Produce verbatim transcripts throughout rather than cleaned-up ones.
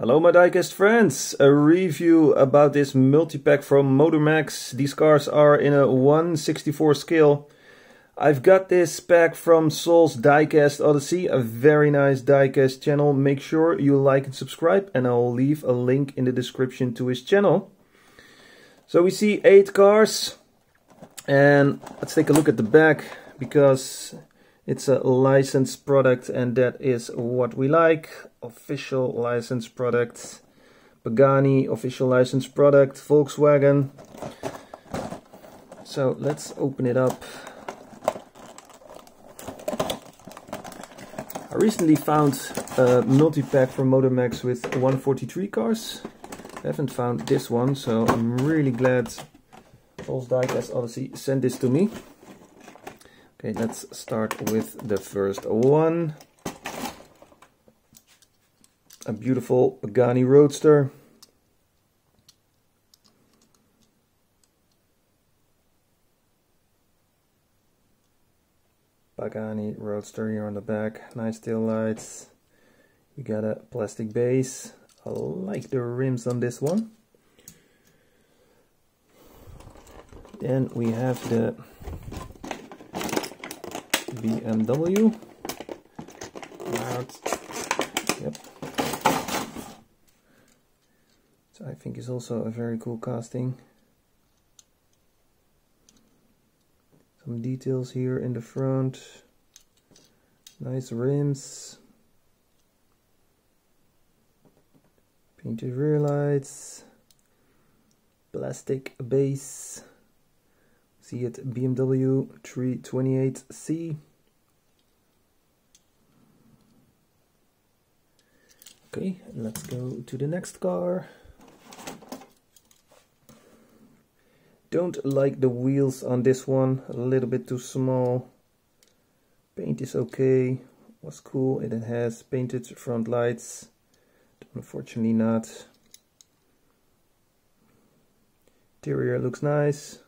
Hello my diecast friends, a review about this multi-pack from Motor Max. These cars are in a one sixty-fourth scale. I've got this pack from Sol's Diecast Odyssey, a very nice diecast channel. Make sure you like and subscribe, and I'll leave a link in the description to his channel. So we see eight cars, and let's take a look at the back, because it's a licensed product, and that is what we like. Official licensed product. Pagani, official licensed product. Volkswagen. So let's open it up. I recently found a multi-pack from Motor Max with one forty-three cars. I haven't found this one, so I'm really glad Sol's Diecast Odyssey sent this to me. Okay, let's start with the first one. A beautiful Pagani Roadster. Pagani Roadster here on the back. Nice tail lights. We got a plastic base. I like the rims on this one. Then we have the B M W. Yep. So I think it's also a very cool casting. Some details here in the front. Nice rims. Painted rear lights. Plastic base. See it, B M W three twenty-eight C. Okay, let's go to the next car. Don't like the wheels on this one, a little bit too small. Paint is okay, was cool, and it has painted front lights. Unfortunately not. Interior looks nice.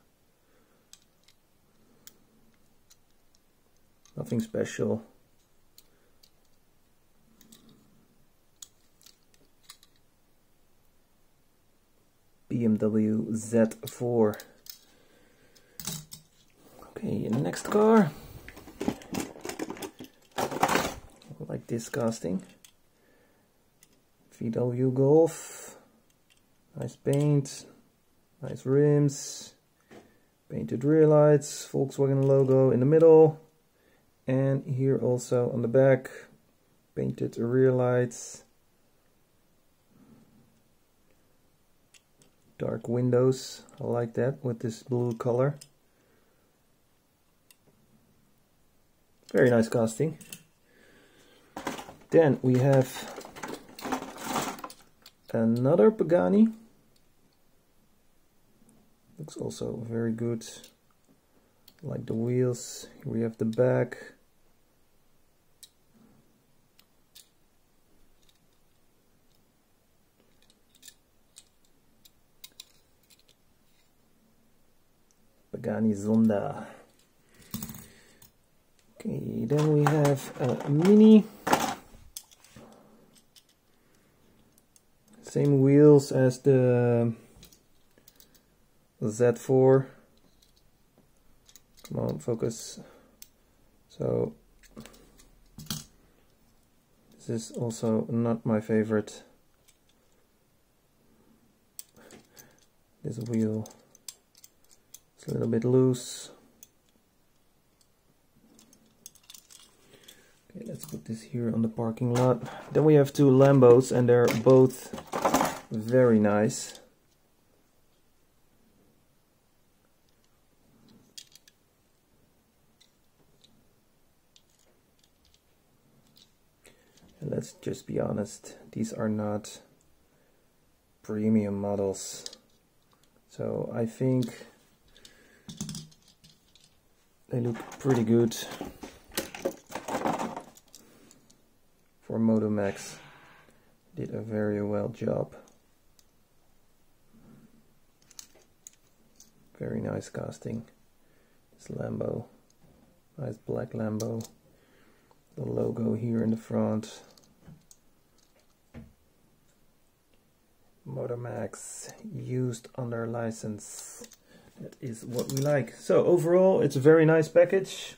Nothing special. B M W Z four. Okay, next car. I like this casting. V W Golf. Nice paint. Nice rims. Painted rear lights. Volkswagen logo in the middle. And here also on the back, painted rear lights, dark windows, I like that with this blue color. Very nice casting. Then we have another Pagani. Looks also very good. Like the wheels, here we have the back. Pagani Zonda. Okay, then we have a MINI. Same wheels as the Z four. Come on, focus. So, this is also not my favorite. This wheel. It's a little bit loose. Okay, let's put this here on the parking lot. Then we have two Lambos, and they're both very nice. And let's just be honest, these are not premium models. So I think they look pretty good for Motor Max. Did a very well job. Very nice casting. This Lambo, nice black Lambo. The logo here in the front. Motor Max used under license. That is what we like. So overall, it's a very nice package.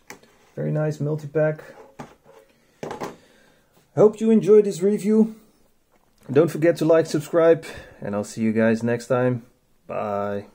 Very nice multi-pack. Hope you enjoyed this review. Don't forget to like, subscribe, and I'll see you guys next time. Bye.